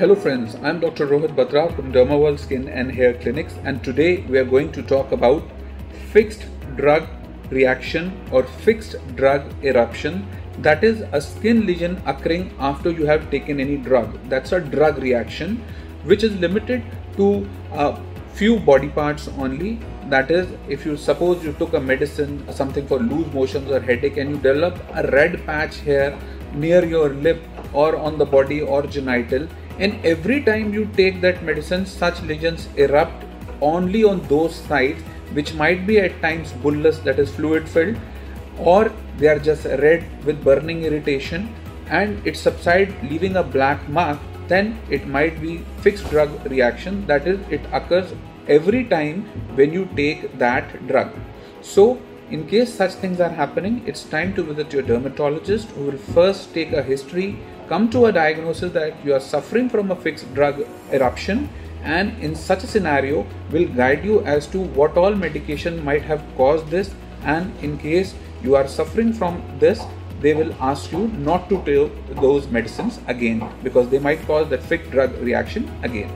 Hello friends, I'm Dr. Rohit Batra from DermaWorld Skin and Hair Clinics, and today we are going to talk about fixed drug reaction or fixed drug eruption. That is a skin lesion occurring after you have taken any drug. That's a drug reaction which is limited to a few body parts only. That is, if you suppose you took a medicine, something for loose motions or headache, and you develop a red patch here near your lip or on the body or genital, and every time you take that medicine, such lesions erupt only on those sides which might be at times bullous, that is fluid filled, or they are just red with burning irritation, and it subsides leaving a black mark. Then it might be fixed drug reaction, that is, it occurs every time when you take that drug. So in case such things are happening, it's time to visit your dermatologist, who will first take a history, come to a diagnosis that you are suffering from a fixed drug eruption, and in such a scenario will guide you as to what all medication might have caused this, and in case you are suffering from this, they will ask you not to take those medicines again because they might cause that fixed drug reaction again.